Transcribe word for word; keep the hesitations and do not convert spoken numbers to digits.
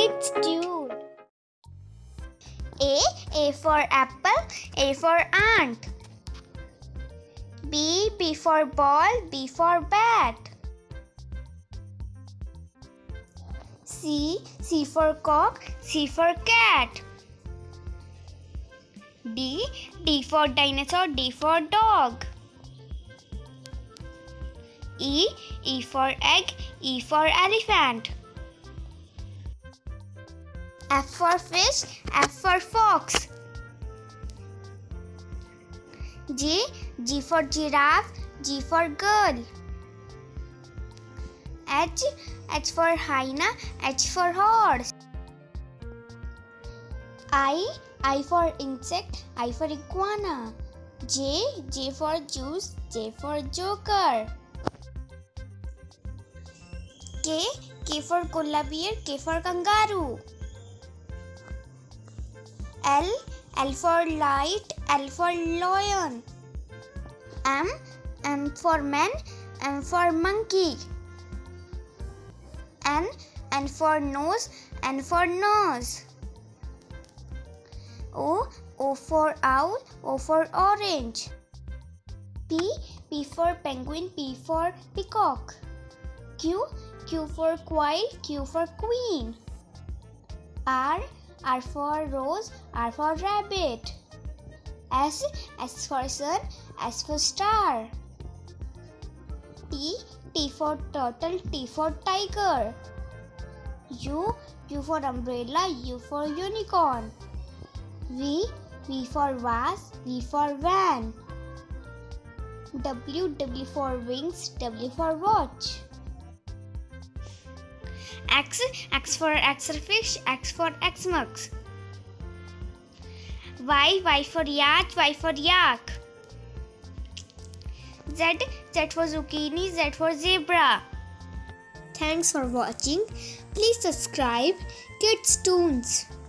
Kids Toons. A, A for apple, A for ant. B, B for ball, B for bat. C, C for cock, C for cat. D, D for dinosaur, D for dog. E, E for egg, E for elephant. F for fish, F for fox. G, G for giraffe, G for girl. H, H for hyena, H for horse. I, I for insect, I for iguana. J, J for juice, J for joker. K, K for koala bear, K for kangaroo. L, L for light, L for lion. M, M for man, M for monkey. N, N for nose, N for nose. O, O for owl, O for orange. P, P for penguin, P for peacock. Q, Q for quail, Q for queen. R, R for rose, R for rabbit. S, S for sun, S for star. T, T for turtle, T for tiger. U, U for umbrella, U for unicorn. V, V for vase, V for van. W, W for wings, W for watch. X, X for Xerfish, X for Xmax. Y, Y for yacht, Y for yak. Z, Z for zucchini, Z for zebra. Thanks for watching. Please subscribe Kids Toons.